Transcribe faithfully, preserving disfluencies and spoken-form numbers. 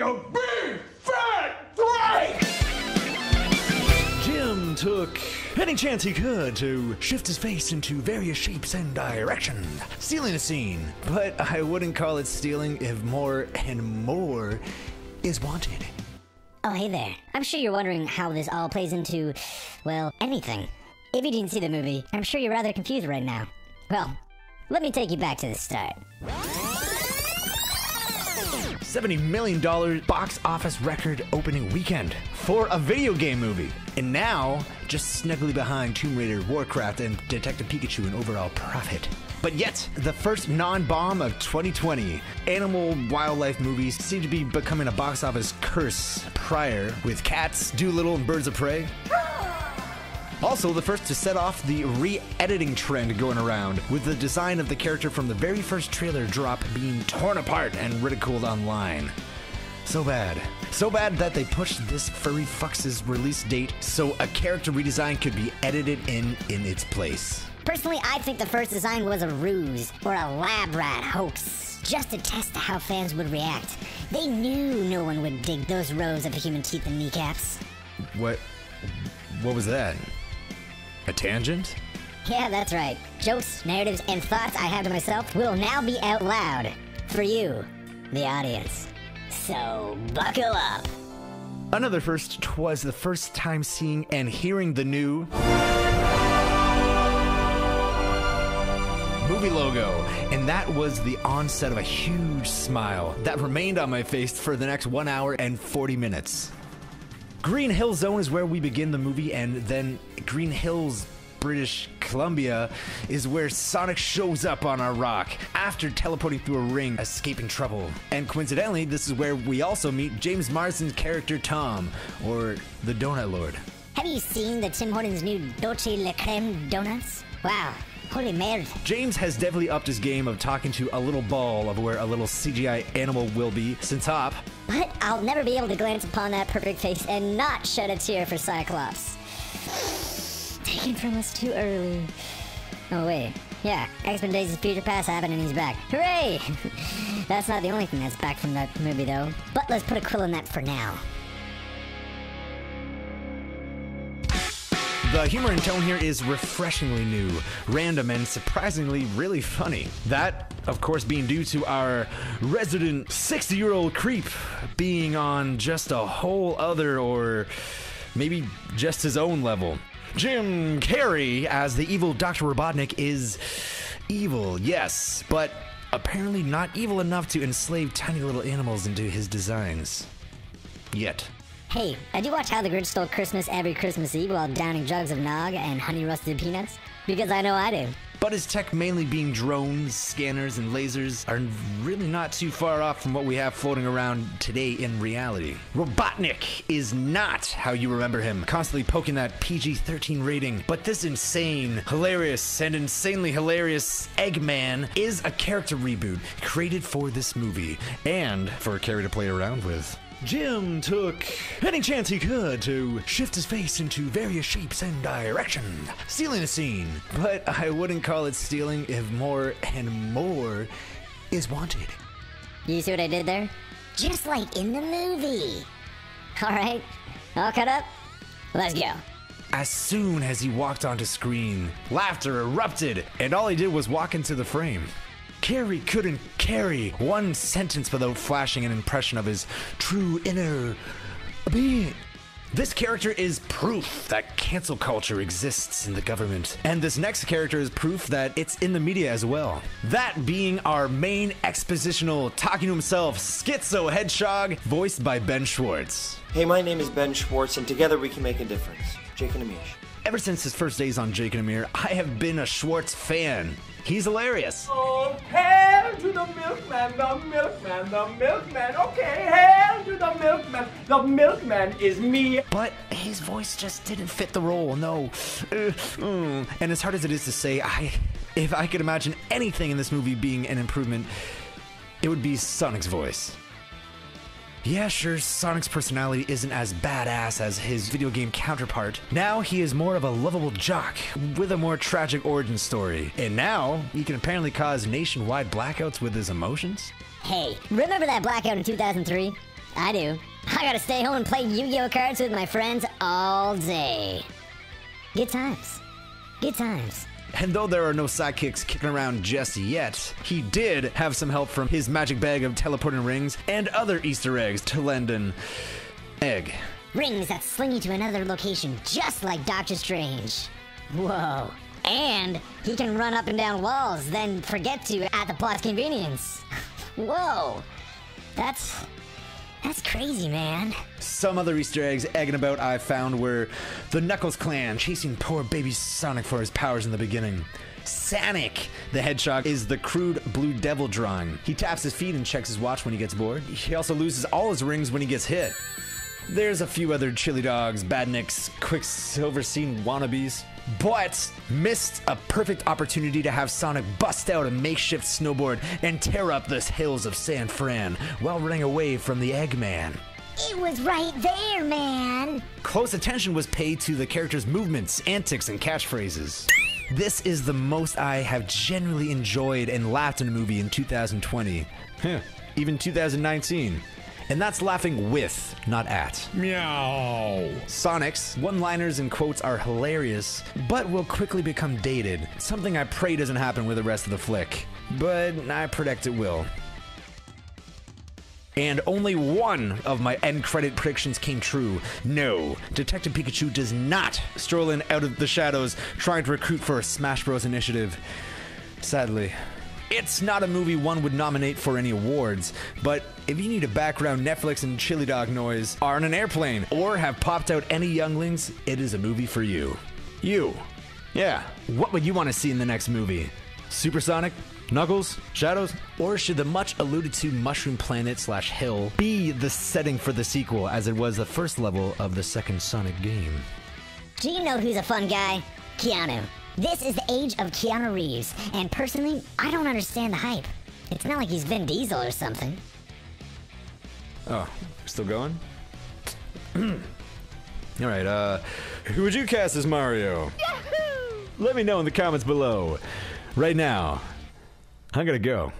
be a big fat break! Jim took any chance he could to shift his face into various shapes and directions, stealing a scene. But I wouldn't call it stealing if more and more is wanted. Oh, hey there. I'm sure you're wondering how this all plays into, well, anything. If you didn't see the movie, I'm sure you're rather confused right now. Well, let me take you back to the start. seventy million dollar box office record opening weekend for a video game movie. And now, just snugly behind Tomb Raider, Warcraft, and Detective Pikachu in overall profit. But yet, the first non-bomb of twenty twenty. Animal wildlife movies seem to be becoming a box office curse prior, with Cats, Doolittle, and Birds of Prey. Also, the first to set off the re-editing trend going around, with the design of the character from the very first trailer drop being torn apart and ridiculed online. So bad. So bad that they pushed this furry fuck's release date so a character redesign could be edited in in its place. Personally, I think the first design was a ruse, or a lab rat hoax, just to test how fans would react. They knew no one would dig those rows of human teeth and kneecaps. What? What was that? A tangent? Yeah, that's right. Jokes, narratives, and thoughts I had to myself will now be out loud. For you, the audience. So, buckle up. Another first was the first time seeing and hearing the new movie logo, and that was the onset of a huge smile that remained on my face for the next one hour and forty minutes. Green Hill Zone is where we begin the movie, and then Green Hills, British Columbia, is where Sonic shows up on a rock after teleporting through a ring, escaping trouble. And coincidentally, this is where we also meet James Marsden's character Tom, or the Donut Lord. Have you seen the Tim Hortons new Dolce Le Creme donuts? Wow. Holy merde. James has definitely upped his game of talking to a little ball of where a little C G I animal will be since Hop. But I'll never be able to glance upon that perfect face and not shed a tear for Cyclops. Taken from us too early. Oh wait, yeah, X-Men: Days of Future Past happened and he's back. Hooray! That's not the only thing that's back from that movie though. But let's put a quill in that for now. The humor and tone here is refreshingly new, random, and surprisingly really funny. That, of course, being due to our resident sixty-year-old creep being on just a whole other, or maybe just his own level. Jim Carrey as the evil Doctor Robotnik is evil, yes, but apparently not evil enough to enslave tiny little animals into his designs. Yet. Hey, I do watch How the Grinch Stole Christmas every Christmas Eve while downing jugs of nog and honey roasted peanuts, because I know I do. But his tech mainly being drones, scanners, and lasers are really not too far off from what we have floating around today in reality. Robotnik is not how you remember him, constantly poking that P G thirteen rating, but this insane, hilarious, and insanely hilarious Eggman is a character reboot created for this movie, and for Carrey to play around with. Jim took any chance he could to shift his face into various shapes and directions, stealing a scene. But I wouldn't call it stealing if more and more is wanted. You see what I did there? Just like in the movie. All right, all cut up. Let's go. As soon as he walked onto screen, laughter erupted, and all he did was walk into the frame. Carrey couldn't carry one sentence without flashing an impression of his true inner being. This character is proof that cancel culture exists in the government, and this next character is proof that it's in the media as well. That being our main expositional, talking to himself, schizo hedgehog, voiced by Ben Schwartz. Hey, my name is Ben Schwartz, and together we can make a difference. Jake and Amir. Ever since his first days on Jake and Amir, I have been a Schwartz fan. He's hilarious. Oh, hail to the milkman, the milkman, the milkman. Okay, hail to the milkman. The milkman is me. But his voice just didn't fit the role, no. Uh, mm. And as hard as it is to say, I, if I could imagine anything in this movie being an improvement, it would be Sonic's voice. Yeah, sure, Sonic's personality isn't as badass as his video game counterpart. Now he is more of a lovable jock with a more tragic origin story. And now he can apparently cause nationwide blackouts with his emotions. Hey, remember that blackout in two thousand three? I do. I gotta stay home and play Yu-Gi-Oh cards with my friends all day. Good times. Good times. And though there are no sidekicks kicking around just yet, he did have some help from his magic bag of teleporting rings and other Easter eggs to lend an egg. Rings that sling you to another location, just like Doctor Strange. Whoa. And he can run up and down walls, then forget to at the plot's convenience. Whoa. That's... That's crazy, man. Some other Easter eggs egging about I found were the Knuckles Clan chasing poor baby Sonic for his powers in the beginning. Sonic the Hedgehog is the crude blue devil drawing. He taps his feet and checks his watch when he gets bored. He also loses all his rings when he gets hit. There's a few other chili dogs, badniks, Quicksilver scene wannabes, but missed a perfect opportunity to have Sonic bust out a makeshift snowboard and tear up the hills of San Fran while running away from the Eggman. It was right there, man! Close attention was paid to the character's movements, antics, and catchphrases. This is the most I have generally enjoyed and laughed in a movie in two thousand twenty. Huh, even two thousand nineteen. And that's laughing with, not at. Meow. Sonic's one-liners and quotes are hilarious, but will quickly become dated. Something I pray doesn't happen with the rest of the flick, but I predict it will. And only one of my end credit predictions came true. No, Detective Pikachu does not stroll in out of the shadows trying to recruit for a Smash Bros initiative. Sadly. It's not a movie one would nominate for any awards, but if you need a background Netflix and chili dog noise, are on an airplane, or have popped out any younglings, it is a movie for you. You. Yeah. What would you want to see in the next movie? Supersonic? Knuckles? Shadows? Or should the much alluded to Mushroom Planet slash Hill be the setting for the sequel, as it was the first level of the second Sonic game? Do you know who's a fun guy? Keanu. This is the age of Keanu Reeves, and personally, I don't understand the hype. It's not like he's Vin Diesel or something. Oh, still going? Alright, uh, who would you cast as Mario? Yahoo! Let me know in the comments below. Right now, I'm gonna go.